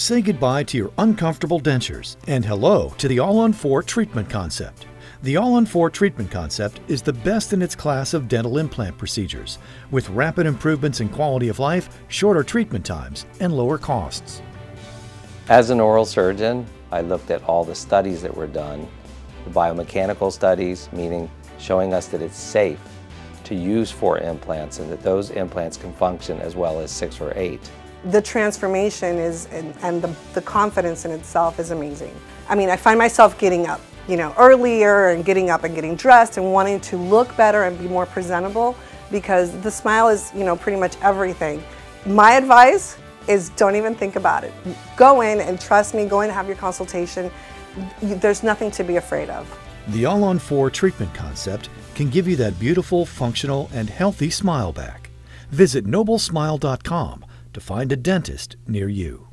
Say goodbye to your uncomfortable dentures and hello to the All-on-4 treatment concept. The All-on-4 treatment concept is the best in its class of dental implant procedures, with rapid improvements in quality of life, shorter treatment times, and lower costs. As an oral surgeon, I looked at all the studies that were done, the biomechanical studies, meaning showing us that it's safe to use 4 implants and that those implants can function as well as 6 or 8. The transformation is, and the confidence in itself is amazing. I mean, I find myself getting up, you know, earlier and getting up and getting dressed and wanting to look better and be more presentable because the smile is, you know, pretty much everything. My advice is don't even think about it. Go in and trust me, go in and have your consultation. There's nothing to be afraid of. The All-on-4 treatment concept can give you that beautiful, functional, and healthy smile back. Visit NobelSmile.com to find a dentist near you.